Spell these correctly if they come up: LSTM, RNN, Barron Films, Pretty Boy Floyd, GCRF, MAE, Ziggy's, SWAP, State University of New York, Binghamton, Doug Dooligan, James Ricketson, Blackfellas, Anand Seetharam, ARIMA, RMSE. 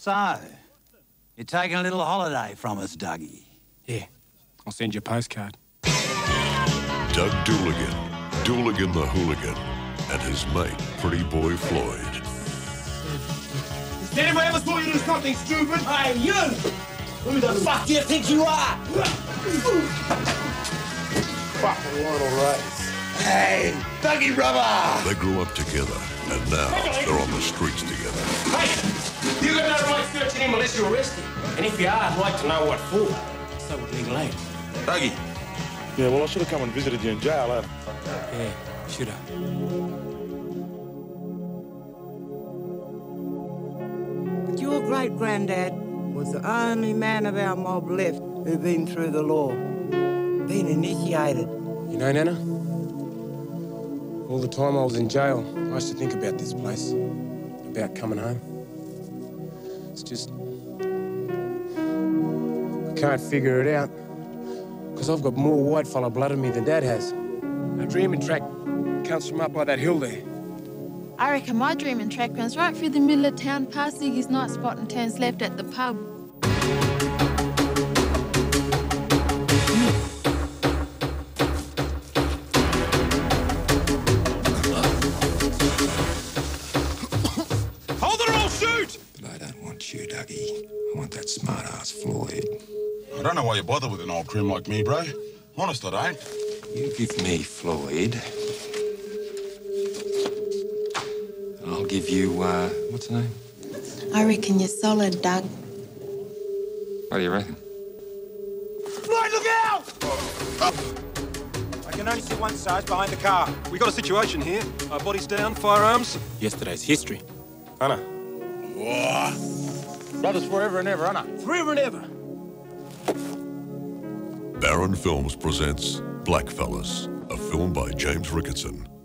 So, you're taking a little holiday from us, Dougie. Yeah, I'll send you a postcard. Doug Dooligan, Dooligan the Hooligan, and his mate, Pretty Boy Floyd. Did anybody ever saw you do something stupid? Hey, you! Who the fuck do you think you are? Fucking little race. Hey, Dougie brother! They grew up together, and now they're on the streets together. Hey, you got no right searching him unless you're arrested. And if you are, I'd like to know what for. So would legal aid. Dougie. Yeah, well, I should have come and visited you in jail, eh? Yeah, should have. But your great-granddad was the only man of our mob left who'd been through the law, been initiated. You know, Nana, all the time I was in jail, I used to think about this place, about coming home. It's just, I can't figure it out. Because I've got more white fella blood in me than Dad has. Our dreaming track comes from up by that hill there. I reckon my dreaming track runs right through the middle of town, past Ziggy's night spot and turns left at the pub. Hold it or I'll shoot! But I don't want you, Dougie. I want that smart-ass Floyd. I don't know why you bother with an old crim like me, bro. Honest, I don't. You give me Floyd, and I'll give you, what's her name? I reckon you're solid, Doug. What do you reckon? Floyd, look out! I can only see one size behind the car. We got a situation here. Our bodies down, firearms. Yesterday's history. Anna. Whoa. Brothers forever and ever, Anna. Forever and ever. Barron Films presents Blackfellas, a film by James Ricketson.